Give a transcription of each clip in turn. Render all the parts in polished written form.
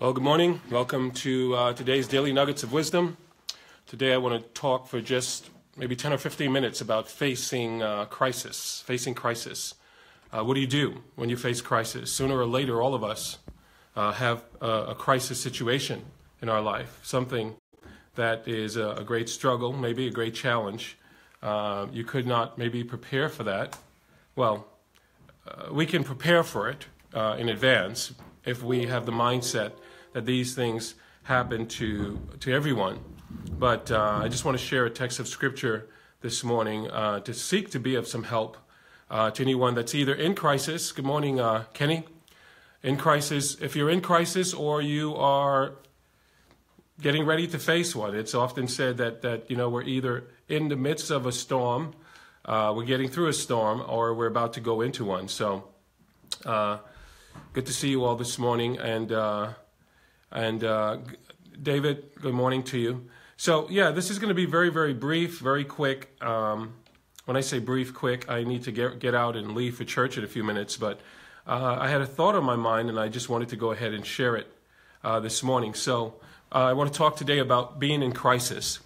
Well, good morning. Welcome to today's Daily Nuggets of Wisdom. Today I want to talk for just maybe 10 or 15 minutes about facing crisis. Facing crisis. What do you do when you face crisis? Sooner or later, all of us have a crisis situation in our life, something that is a great struggle, maybe a great challenge. You could not maybe prepare for that. Well, we can prepare for it in advance if we have the mindset that these things happen to everyone. But I just want to share a text of scripture this morning to seek to be of some help to anyone that's either in crisis. Good morning, Kenny. In crisis, if you're in crisis or you are getting ready to face one, it's often said that we're either in the midst of a storm, we're getting through a storm, or we're about to go into one. So good to see you all this morning, and David, good morning to you. So yeah, this is going to be very, very brief, very quick. When I say brief, quick, I need to get out and leave for church in a few minutes, but I had a thought on my mind, and I just wanted to go ahead and share it this morning. So I want to talk today about being in crisis,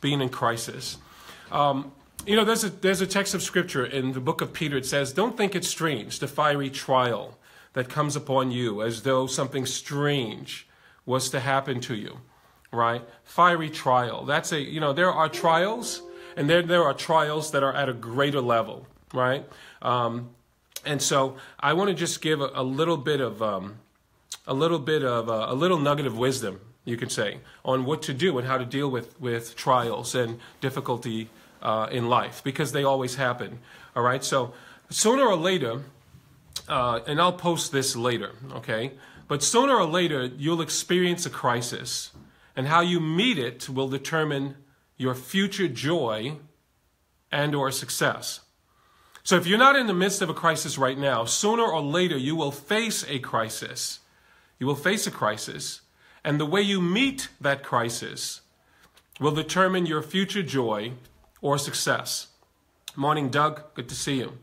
there's a text of scripture in the book of Peter. It says, don't think it strange, the fiery trial that comes upon you, as though something strange was to happen to you, right? Fiery trial. That's there are trials, and there are trials that are at a greater level, right? And so I want to just give a little nugget of wisdom, you could say, on what to do and how to deal with trials and difficulty in life, because they always happen, all right? So sooner or later, and I'll post this later, okay? But sooner or later, you'll experience a crisis, and how you meet it will determine your future joy and or success. So if you're not in the midst of a crisis right now, sooner or later, you will face a crisis. You will face a crisis, and the way you meet that crisis will determine your future joy or success. Morning, Doug. Good to see you.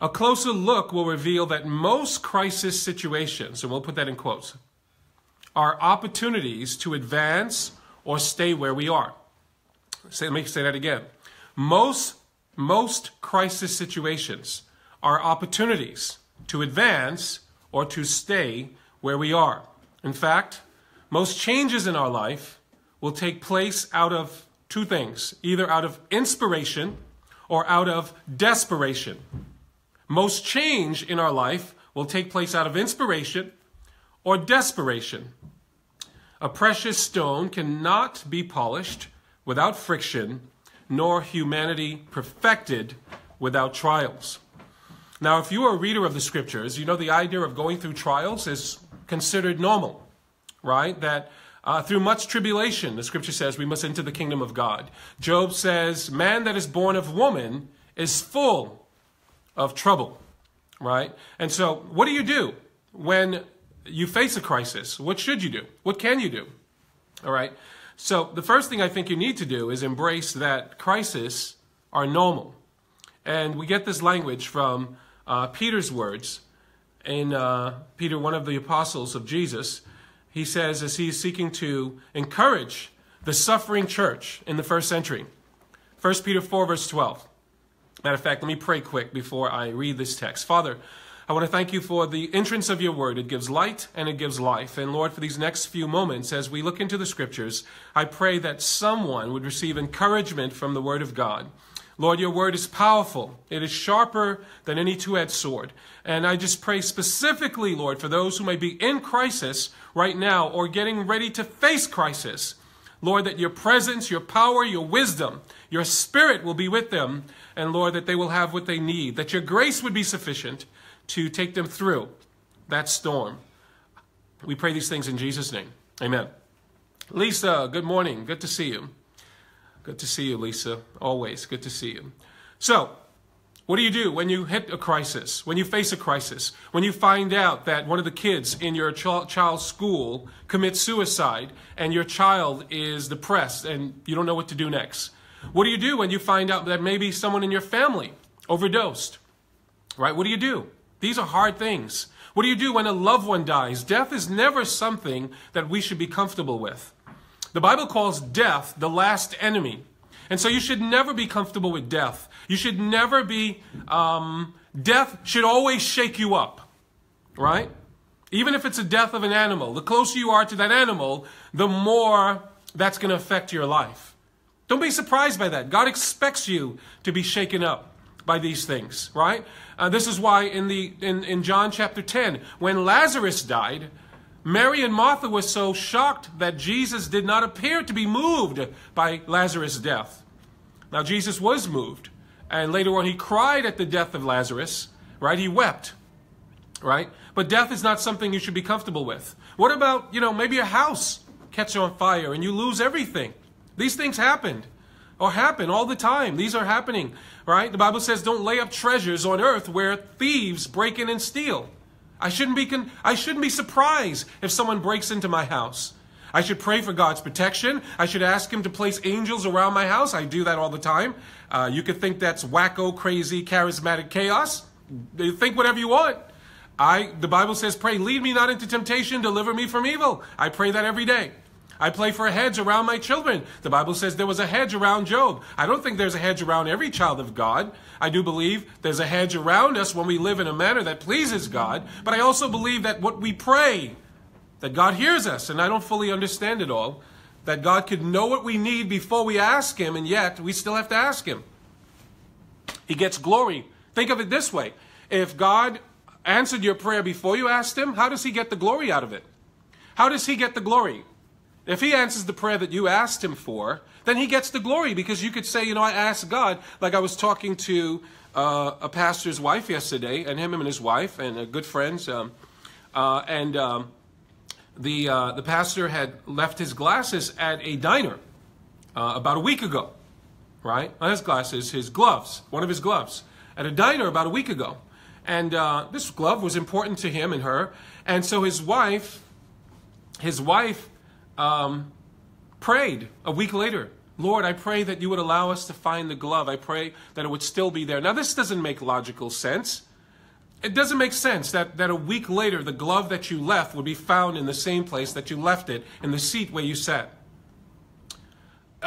A closer look will reveal that most crisis situations, and we'll put that in quotes, are opportunities to advance or stay where we are. Let me say that again. Most crisis situations are opportunities to advance or to stay where we are. In fact, most changes in our life will take place out of two things, either out of inspiration or out of desperation. Most change in our life will take place out of inspiration or desperation. A precious stone cannot be polished without friction, nor humanity perfected without trials. Now, if you are a reader of the scriptures, you know the idea of going through trials is considered normal, right? That through much tribulation, the scripture says, we must enter the kingdom of God. Job says, man that is born of woman is full of trouble, right? And so what do you do when you face a crisis? What should you do? What can you do? All right. So the first thing I think you need to do is embrace that crises are normal. And we get this language from Peter's words. In Peter, one of the apostles of Jesus, he says, as he's seeking to encourage the suffering church in the first century, 1 Peter 4, verse 12. Matter of fact, let me pray quick before I read this text. Father, I want to thank you for the entrance of your word. It gives light and it gives life. And Lord, for these next few moments, as we look into the scriptures, I pray that someone would receive encouragement from the word of God. Lord, your word is powerful. It is sharper than any two-edged sword. And I just pray specifically, Lord, for those who may be in crisis right now or getting ready to face crisis. Lord, that your presence, your power, your wisdom, your spirit will be with them. And Lord, that they will have what they need, that your grace would be sufficient to take them through that storm. We pray these things in Jesus' name. Amen. Lisa, good morning. Good to see you. Good to see you, Lisa. Always good to see you. So, what do you do when you hit a crisis, when you face a crisis, when you find out that one of the kids in your child's school commits suicide and your child is depressed and you don't know what to do next? What do you do when you find out that maybe someone in your family overdosed, right? What do you do? These are hard things. What do you do when a loved one dies? Death is never something that we should be comfortable with. The Bible calls death the last enemy. And so you should never be comfortable with death. You should never be, death should always shake you up, right? Even if it's a death of an animal, the closer you are to that animal, the more that's going to affect your life. Don't be surprised by that. God expects you to be shaken up by these things, right? This is why in John chapter 10, when Lazarus died, Mary and Martha were so shocked that Jesus did not appear to be moved by Lazarus' death. Now, Jesus was moved, and later on he cried at the death of Lazarus, right? He wept, right? But death is not something you should be comfortable with. What about, you know, maybe a house catches on fire and you lose everything? These things happened or happen all the time. These are happening, right? The Bible says, don't lay up treasures on earth where thieves break in and steal. I shouldn't be surprised if someone breaks into my house. I should pray for God's protection. I should ask him to place angels around my house. I do that all the time. You could think that's wacko, crazy, charismatic chaos. Think whatever you want. The Bible says, pray, lead me not into temptation, deliver me from evil. I pray that every day. I pray for a hedge around my children. The Bible says there was a hedge around Job. I don't think there's a hedge around every child of God. I do believe there's a hedge around us when we live in a manner that pleases God. But I also believe that what we pray, that God hears us. And I don't fully understand it all. That God could know what we need before we ask him. And yet we still have to ask him. He gets glory. Think of it this way. If God answered your prayer before you asked him, how does he get the glory out of it? How does he get the glory? If he answers the prayer that you asked him for, then he gets the glory, because you could say, you know, I asked God. Like, I was talking to a pastor's wife yesterday, and him and his wife and good friends. The pastor had left his glasses at a diner about a week ago, right? Not his glasses, his gloves, one of his gloves, at a diner about a week ago. And this glove was important to him and her. And so his wife prayed a week later, Lord, I pray that you would allow us to find the glove. I pray that it would still be there. Now, this doesn't make logical sense. It doesn't make sense that a week later, the glove that you left would be found in the same place that you left it, in the seat where you sat.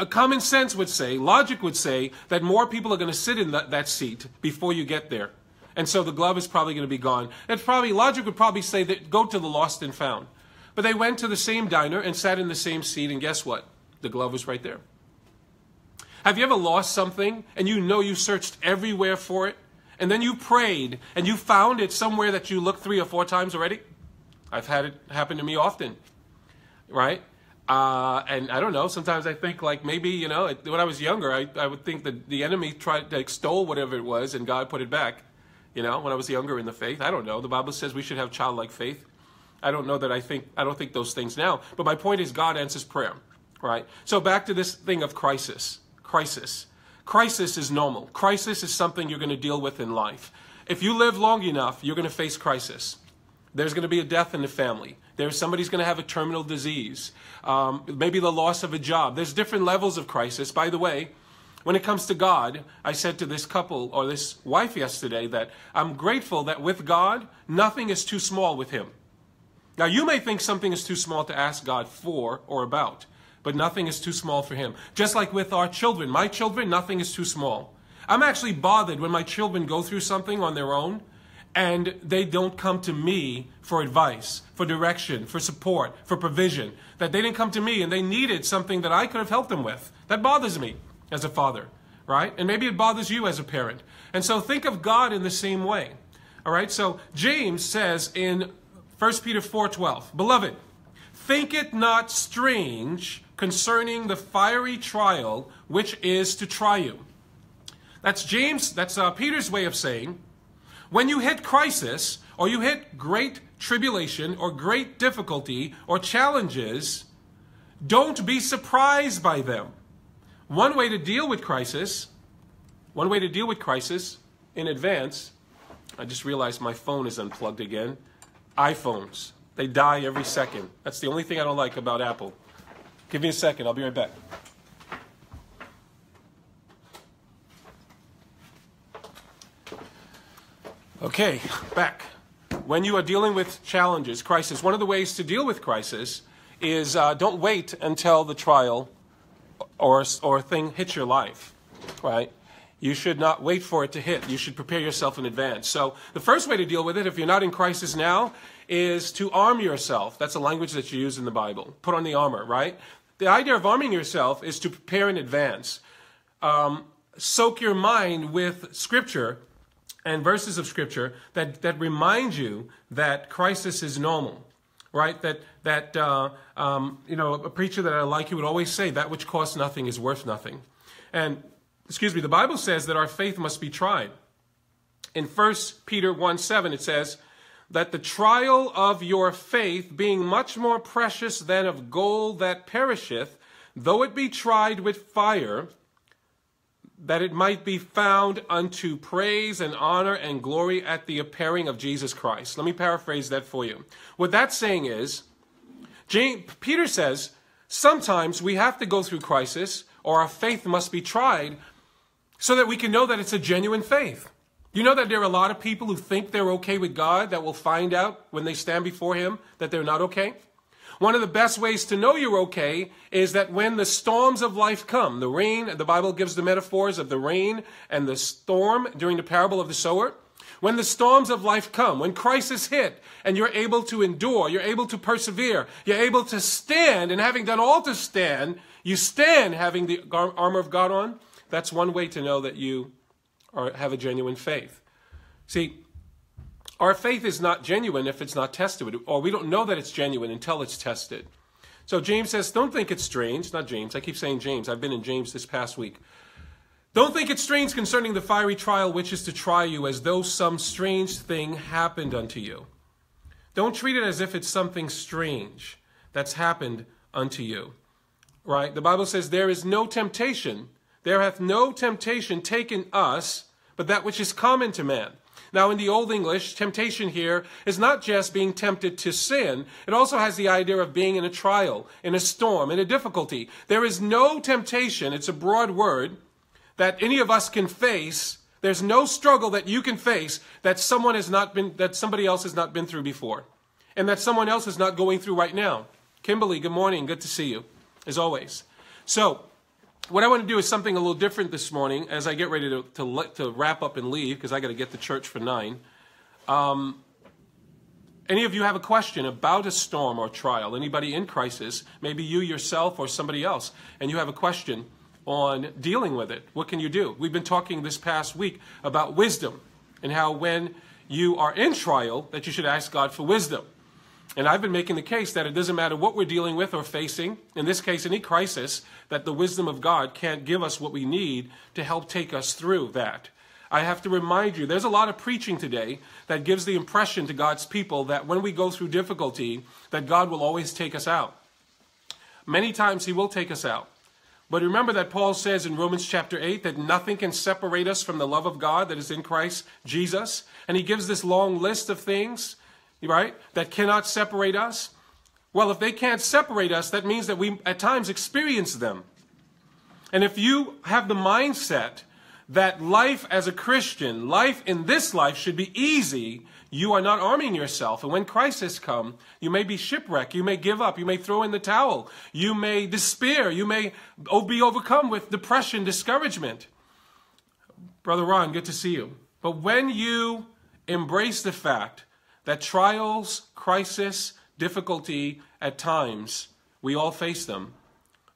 Common sense would say, logic would say, that more people are going to sit in that seat before you get there. And so the glove is probably going to be gone. Logic would probably say that go to the lost and found. But they went to the same diner and sat in the same seat, and guess what? The glove was right there. Have you ever lost something, and you know you searched everywhere for it, and then you prayed, and you found it somewhere that you looked 3 or 4 times already? I've had it happen to me often, right? And I don't know, sometimes I think, like, maybe, you know, when I was younger, I would think that the enemy tried to extol whatever it was, and God put it back, you know, when I was younger in the faith. I don't know. The Bible says we should have childlike faith. I don't know that I don't think those things now. But my point is, God answers prayer, right? So back to this thing of crisis. Crisis is normal. Crisis is something you're going to deal with in life. If you live long enough, you're going to face crisis. There's going to be a death in the family. Somebody's going to have a terminal disease. Maybe the loss of a job. There's different levels of crisis. By the way, when it comes to God, I said to this couple, or this wife yesterday, that I'm grateful that with God, nothing is too small with him. Now, you may think something is too small to ask God for or about, but nothing is too small for him. Just like with our children. My children, nothing is too small. I'm actually bothered when my children go through something on their own and they don't come to me for advice, for direction, for support, for provision. That they didn't come to me and they needed something that I could have helped them with. That bothers me as a father, right? And maybe it bothers you as a parent. And so think of God in the same way, all right? So James says in 1 Peter 4:12, beloved, think it not strange concerning the fiery trial which is to try you. That's James, that's Peter's way of saying, when you hit crisis, or you hit great tribulation, or great difficulty, or challenges, don't be surprised by them. One way to deal with crisis, in advance, I just realized my phone is unplugged again. iPhones. They die every second. That's the only thing I don't like about Apple. Give me a second. I'll be right back. Okay, back. when you are dealing with challenges, crisis, one of the ways to deal with crisis is don't wait until the trial or thing hits your life, right? You should not wait for it to hit. You should prepare yourself in advance. So the first way to deal with it, if you're not in crisis now, is to arm yourself. That's a language that you use in the Bible. Put on the armor, right? The idea of arming yourself is to prepare in advance. Soak your mind with Scripture and verses of Scripture that remind you that crisis is normal, right? That a preacher that I like, he would always say, that which costs nothing is worth nothing. And, excuse me, the Bible says that our faith must be tried. In 1 Peter 1:7, it says that the trial of your faith, being much more precious than of gold that perisheth, though it be tried with fire, that it might be found unto praise and honor and glory at the appearing of Jesus Christ. Let me paraphrase that for you. What that's saying is, Peter says, sometimes we have to go through crisis, or our faith must be tried, so that we can know that it's a genuine faith. You know that there are a lot of people who think they're okay with God that will find out when they stand before Him that they're not okay? One of the best ways to know you're okay is that when the storms of life come, the rain, the Bible gives the metaphors of the rain and the storm during the parable of the sower. When the storms of life come, when crisis hit, and you're able to endure, you're able to persevere, you're able to stand, and having done all to stand, you stand having the armor of God on. That's one way to know that you have a genuine faith. See, our faith is not genuine if it's not tested, or we don't know that it's genuine until it's tested. So James says, don't think it's strange. Not James. I keep saying James. I've been in James this past week. Don't think it strange concerning the fiery trial which is to try you, as though some strange thing happened unto you. Don't treat it as if it's something strange that's happened unto you. Right? The Bible says, there is no temptation. There hath no temptation taken us, but that which is common to man. Now, in the Old English, temptation here is not just being tempted to sin. It also has the idea of being in a trial, in a storm, in a difficulty. There is no temptation, it's a broad word, that any of us can face. There's no struggle that you can face that somebody else has not been through before, and that someone else is not going through right now. Kimberly, good morning. Good to see you, as always. So, what I want to do is something a little different this morning as I get ready to wrap up and leave, because I got to get to church for 9. Any of you have a question about a storm or trial? Anybody in crisis? Maybe you yourself or somebody else, and you have a question on dealing with it. What can you do? We've been talking this past week about wisdom and how when you are in trial that you should ask God for wisdom. And I've been making the case that it doesn't matter what we're dealing with or facing, in this case any crisis, that the wisdom of God can't give us what we need to help take us through that. I have to remind you, there's a lot of preaching today that gives the impression to God's people that when we go through difficulty, that God will always take us out. Many times He will take us out. But remember that Paul says in Romans chapter 8 that nothing can separate us from the love of God that is in Christ Jesus. And he gives this long list of things, right, that cannot separate us. Well, if they can't separate us, that means that we at times experience them. And if you have the mindset that life as a Christian, life in this life should be easy, you are not arming yourself. And when crisis come, you may be shipwrecked, you may give up, you may throw in the towel, you may despair, you may be overcome with depression, discouragement. Brother Ron, good to see you. But when you embrace the fact that trials, crisis, difficulty, at times, we all face them,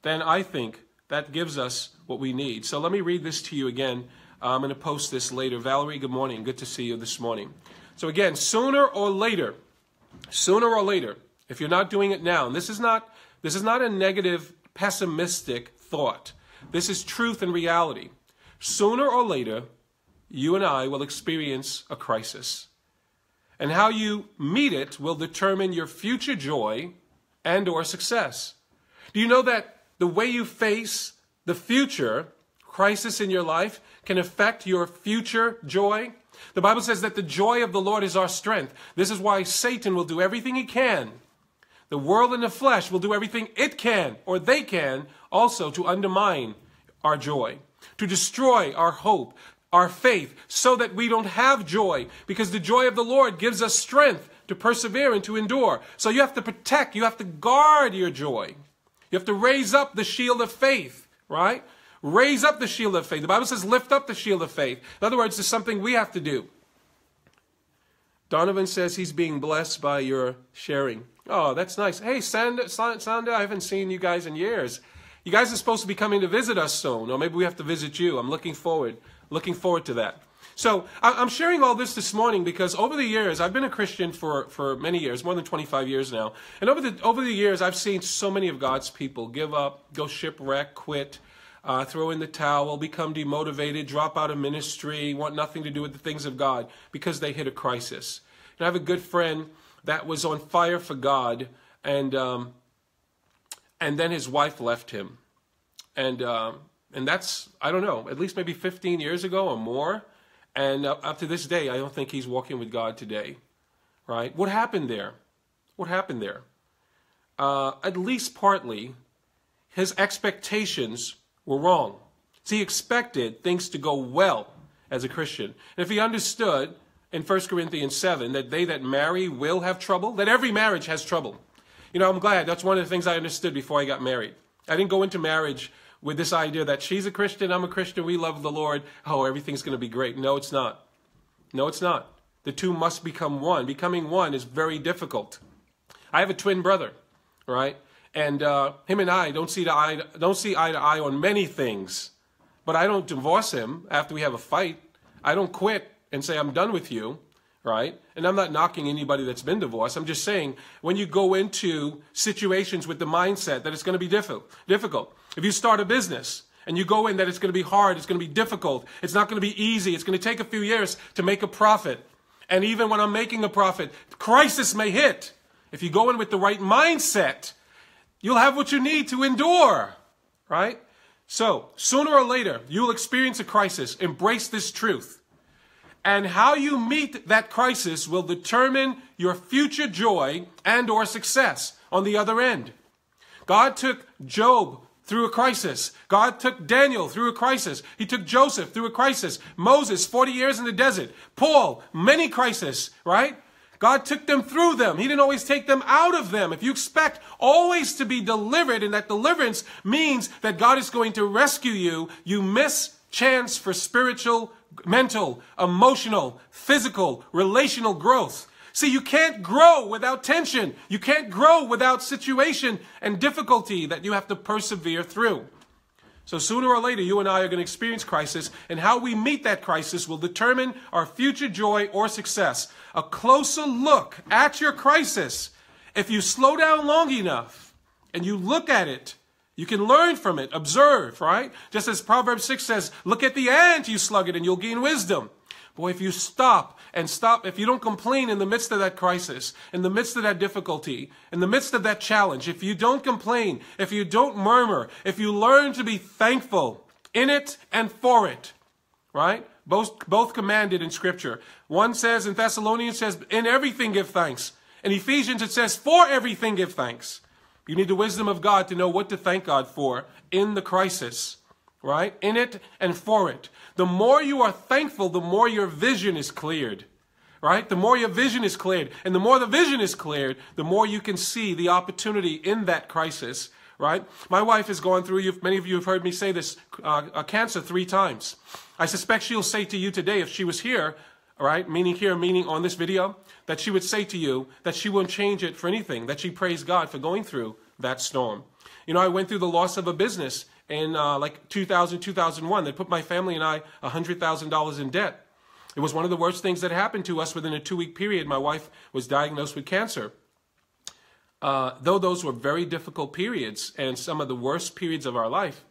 then I think that gives us what we need. So let me read this to you again. I'm going to post this later. Valerie, good morning. Good to see you this morning. So again, sooner or later, if you're not doing it now, and this is not a negative, pessimistic thought. This is truth and reality. Sooner or later, you and I will experience a crisis. And how you meet it will determine your future joy and or success. Do you know that the way you face the future crisis in your life can affect your future joy? The Bible says that the joy of the Lord is our strength. This is why Satan will do everything he can. The world and the flesh will do everything it can, or they can, also to undermine our joy, to destroy our hope, our faith, so that we don't have joy, because the joy of the Lord gives us strength to persevere and to endure. So you have to protect, you have to guard your joy. You have to raise up the shield of faith, right? Raise up the shield of faith. The Bible says lift up the shield of faith. In other words, it's something we have to do. Donovan says he's being blessed by your sharing. Oh, that's nice. Hey, Sanda, I haven't seen you guys in years. You guys are supposed to be coming to visit us soon, or maybe we have to visit you. I'm looking forward to that. So I'm sharing all this morning because over the years, I've been a Christian for many years, more than 25 years now. And over the years, I've seen so many of God's people give up, go shipwreck, quit, throw in the towel, become demotivated, drop out of ministry, want nothing to do with the things of God because they hit a crisis. And I have a good friend that was on fire for God, and then his wife left him. And that's, I don't know, at least maybe 15 years ago or more. And up to this day, I don't think he's walking with God today, right? What happened there? What happened there? At least partly, his expectations were wrong. So he expected things to go well as a Christian. And if he understood in 1 Corinthians 7 that they that marry will have trouble, that every marriage has trouble. You know, I'm glad. That's one of the things I understood before I got married. I didn't go into marriage with this idea that she's a Christian, I'm a Christian, we love the Lord, oh, everything's going to be great. No, it's not. No, it's not. The two must become one. Becoming one is very difficult. I have a twin brother, right? And him and I don't see eye to eye on many things. But I don't divorce him after we have a fight. I don't quit and say, I'm done with you, right? And I'm not knocking anybody that's been divorced. I'm just saying, when you go into situations with the mindset that it's going to be difficult. If you start a business and you go in that it's going to be hard, it's going to be difficult, it's not going to be easy, it's going to take a few years to make a profit. And even when I'm making a profit, crisis may hit. If you go in with the right mindset, you'll have what you need to endure, right? So sooner or later, you'll experience a crisis. Embrace this truth. And how you meet that crisis will determine your future joy and or success on the other end. God took Job through a crisis. God took Daniel through a crisis. He took Joseph through a crisis. Moses, 40 years in the desert. Paul, many crises, right? God took them through them. He didn't always take them out of them. If you expect always to be delivered, and that deliverance means that God is going to rescue you, you miss chance for spiritual, mental, emotional, physical, relational growth. See, you can't grow without tension. You can't grow without situation and difficulty that you have to persevere through. So sooner or later, you and I are going to experience crisis, and how we meet that crisis will determine our future joy or success. A closer look at your crisis. If you slow down long enough and you look at it, you can learn from it, observe, right? Just as Proverbs 6 says, look at the ant, you sluggard, and you'll gain wisdom. Boy, if you stop, if you don't complain in the midst of that crisis, in the midst of that difficulty, in the midst of that challenge, if you don't complain, if you don't murmur, if you learn to be thankful in it and for it, right? Both commanded in Scripture. One says in Thessalonians, says, in everything give thanks. In Ephesians, it says, for everything give thanks. You need the wisdom of God to know what to thank God for in the crisis, right? In it and for it. The more you are thankful, the more your vision is cleared, right? The more your vision is cleared, and the more the vision is cleared, the more you can see the opportunity in that crisis, right? My wife has gone through, many of you have heard me say this, cancer 3 times. I suspect she'll say to you today, if she was here, all right, meaning here, meaning on this video, that she would say to you that she won't change it for anything, that she praised God for going through that storm. You know, I went through the loss of a business in like 2000, 2001. They put my family and I $100,000 in debt. It was one of the worst things that happened to us within a 2-week period. My wife was diagnosed with cancer. Though those were very difficult periods and some of the worst periods of our life,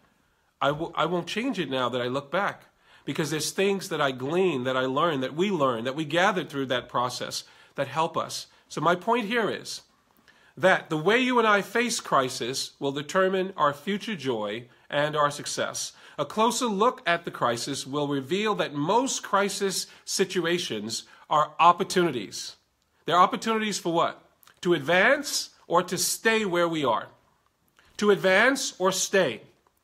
I won't change it now that I look back. Because there's things that I glean, that I learn, that we gathered through that process that help us. So my point here is that the way you and I face crisis will determine our future joy and our success. A closer look at the crisis will reveal that most crisis situations are opportunities. They're opportunities for what? To advance or to stay where we are. To advance or stay,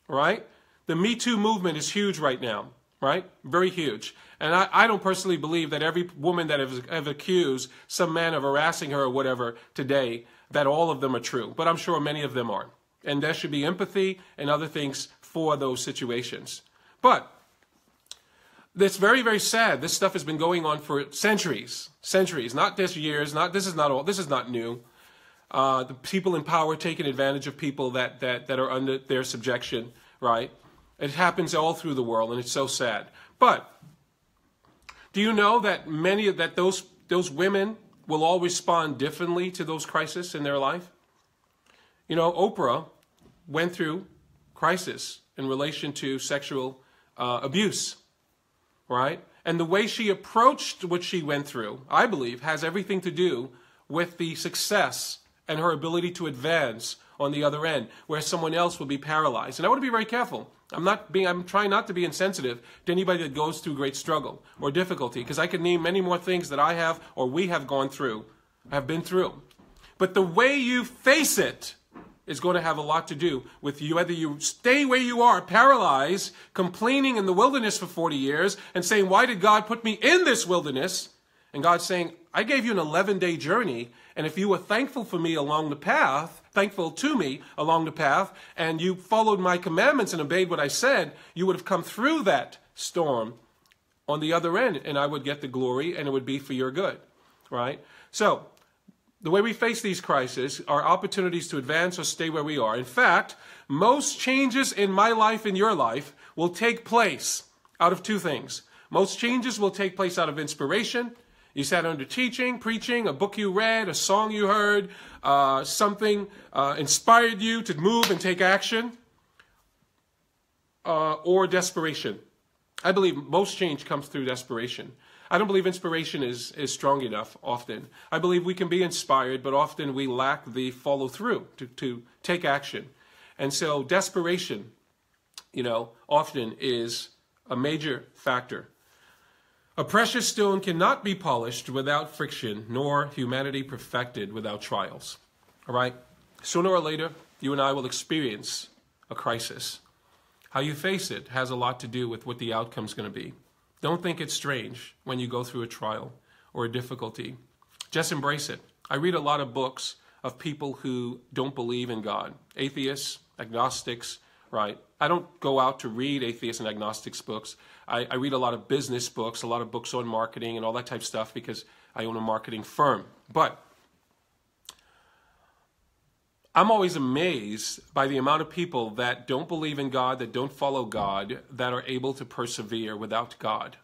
right? The Me Too movement is huge right now. right? Very huge. And I don't personally believe that every woman that have accused some man of harassing her or whatever today, that all of them are true. But I'm sure many of them aren't. And there should be empathy and other things for those situations. But it's very, very sad. This stuff has been going on for centuries, centuries, not just years, not, this is not all, this is not new. The people in power taking advantage of people that are under their subjection, right? It happens all through the world, and it's so sad. But do you know that those women will all respond differently to those crises in their life? You know, Oprah went through crisis in relation to sexual abuse, right? And the way she approached what she went through, I believe, has everything to do with the success and her ability to advance on the other end, where someone else will be paralyzed. And I want to be very careful. I'm trying not to be insensitive to anybody that goes through great struggle or difficulty, because I could name many more things that I have or we have gone through, have been through. But the way you face it is going to have a lot to do with you, whether you stay where you are, paralyzed, complaining in the wilderness for 40 years and saying, why did God put me in this wilderness? And God's saying, I gave you an 11-day journey, and if you were thankful to me along the path, and you followed my commandments and obeyed what I said, you would have come through that storm on the other end, and I would get the glory, and it would be for your good, right? So the way we face these crises are opportunities to advance or stay where we are. In fact, most changes in my life and your life will take place out of two things. Most changes will take place out of inspiration. You sat under teaching, preaching, a book you read, a song you heard, something inspired you to move and take action, or desperation. I believe most change comes through desperation. I don't believe inspiration is strong enough often. I believe we can be inspired, but often we lack the follow-through to take action. And so desperation, you know, often is a major factor. A precious stone cannot be polished without friction, nor humanity perfected without trials. All right? Sooner or later, you and I will experience a crisis. How you face it has a lot to do with what the outcome's going to be. Don't think it's strange when you go through a trial or a difficulty. Just embrace it. I read a lot of books of people who don't believe in God. Atheists, agnostics, right? I don't go out to read atheist and agnostics books. I read a lot of business books, a lot of books on marketing and all that type of stuff because I own a marketing firm. But I'm always amazed by the amount of people that don't believe in God, that don't follow God, that are able to persevere without God.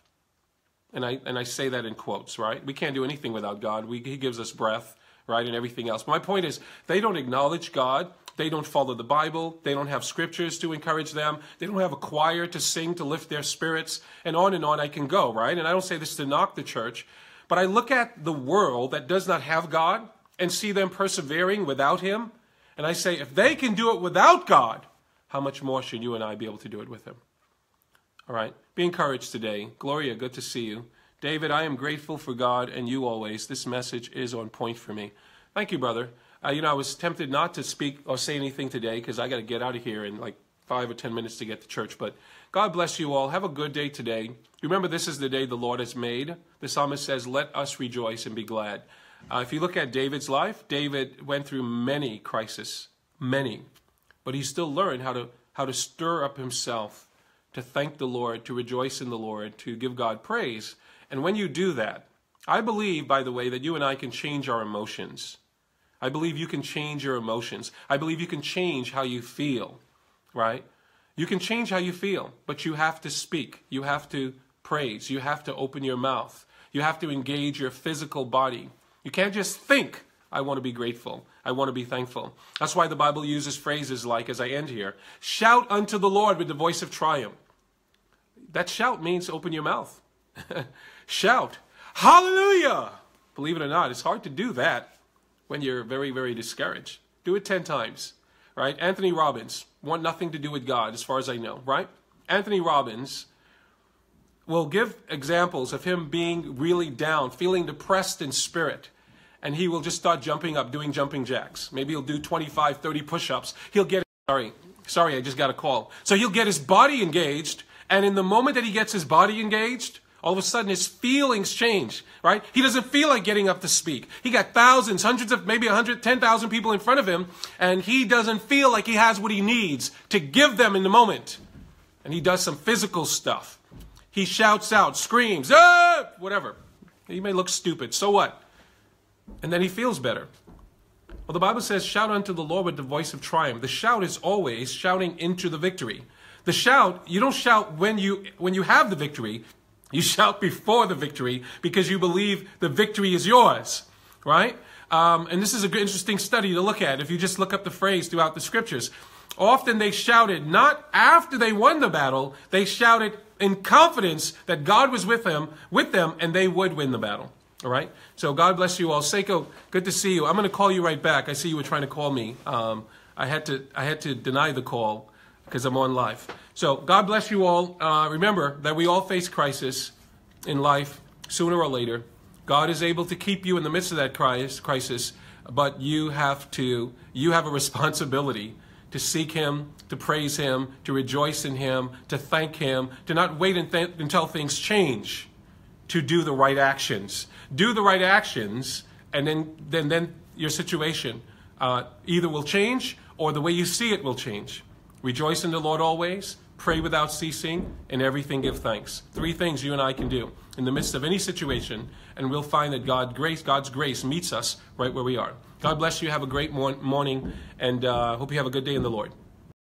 And I say that in quotes, right? We can't do anything without God. He gives us breath, right, and everything else. But my point is, they don't acknowledge God. They don't follow the Bible. They don't have scriptures to encourage them. They don't have a choir to sing, to lift their spirits, and on I can go, right? And I don't say this to knock the church, but I look at the world that does not have God and see them persevering without Him, and I say, if they can do it without God, how much more should you and I be able to do it with Him? All right, be encouraged today. Gloria, good to see you. David, I am grateful for God and you always. This message is on point for me. Thank you, brother. You know, I was tempted not to speak or say anything today because I got to get out of here in like 5 or 10 minutes to get to church. But God bless you all. Have a good day today. Remember, this is the day the Lord has made. The psalmist says, let us rejoice and be glad. If you look at David's life, David went through many crises, many. But he still learned how to stir up himself, to thank the Lord, to rejoice in the Lord, to give God praise. And when you do that, I believe, by the way, that you and I can change our emotions. I believe you can change your emotions. I believe you can change how you feel, right? You can change how you feel, but you have to speak. You have to praise. You have to open your mouth. You have to engage your physical body. You can't just think, I want to be grateful. I want to be thankful. That's why the Bible uses phrases like, as I end here, shout unto the Lord with the voice of triumph. That shout means open your mouth. Shout, hallelujah! Believe it or not, it's hard to do that when you're very, very discouraged. Do it 10 times, right? Anthony Robbins, want nothing to do with God, as far as I know, right? Anthony Robbins will give examples of him being really down, feeling depressed in spirit, and he will just start jumping up, doing jumping jacks. Maybe he'll do 25, 30 push-ups. He'll get, sorry, I just got a call. So he'll get his body engaged, And in the moment that he gets his body engaged, all of a sudden his feelings change, right? He doesn't feel like getting up to speak. He got thousands, hundreds of maybe 100, 10,000 people in front of him, and he doesn't feel like he has what he needs to give them in the moment. And he does some physical stuff. He shouts out, screams, ah! Whatever. He may look stupid, so what? And then he feels better. Well, the Bible says, shout unto the Lord with the voice of triumph. The shout is always shouting into the victory. The shout, you don't shout when you have the victory. You shout before the victory because you believe the victory is yours, right? And this is a good, interesting study to look at if you just look up the phrase throughout the scriptures. Often they shouted not after they won the battle. They shouted in confidence that God was with them, and they would win the battle. All right? So God bless you all. Seiko, good to see you. I'm going to call you right back. I see you were trying to call me. I had to deny the call because I'm on live. So God bless you all. Remember that we all face crisis in life sooner or later. God is able to keep you in the midst of that crisis, but you have a responsibility to seek Him, to praise Him, to rejoice in Him, to thank Him, to not wait until things change, to do the right actions. Do the right actions, and then your situation either will change or the way you see it will change. Rejoice in the Lord always, pray without ceasing, and everything give thanks. Three things you and I can do in the midst of any situation, and we'll find that God's grace meets us right where we are. God bless you. Have a great morning, and hope you have a good day in the Lord.